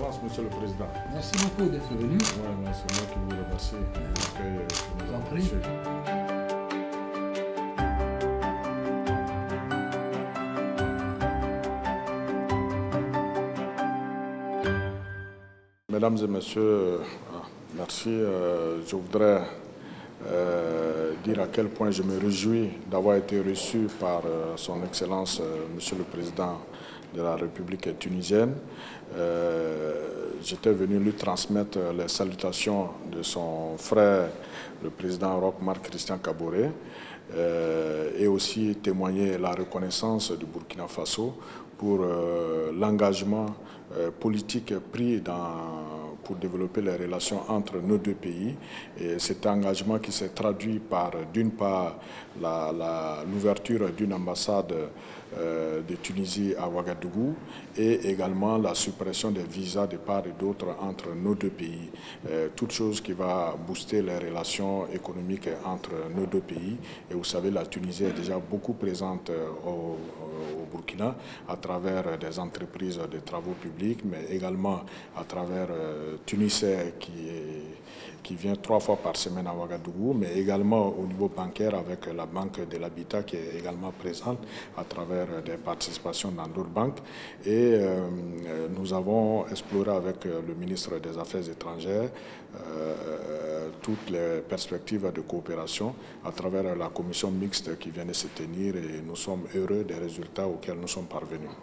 Excellences, Monsieur le Président. Merci beaucoup d'être venu. Oui, c'est moi qui vous remercie. Je vous en prie. Mesdames et Messieurs, merci. Je voudrais dire à quel point je me réjouis d'avoir été reçu par Son Excellence, Monsieur le Président de la République tunisienne. J'étais venu lui transmettre les salutations de son frère, le président Roch Marc Christian Kaboré, et aussi témoigner la reconnaissance du Burkina Faso pour l'engagement politique pris pour développer les relations entre nos deux pays. Et cet engagement qui s'est traduit par, d'une part, l'ouverture d'une ambassade de Tunisie à Ouagadougou et également la suppression des visas de part et d'autre entre nos deux pays. Toute chose qui va booster les relations économiques entre nos deux pays. Et vous savez, la Tunisie est déjà beaucoup présente au Burkina à travers des entreprises de travaux publics, mais également à travers Tunisie qui vient 3 fois par semaine à Ouagadougou, mais également au niveau bancaire avec la Banque de l'Habitat qui est également présente à travers des participations dans d'autres banques. Et nous avons exploré avec le ministre des Affaires étrangères toutes les perspectives de coopération à travers la commission mixte qui vient de se tenir et nous sommes heureux des résultats auxquels nous sommes parvenus.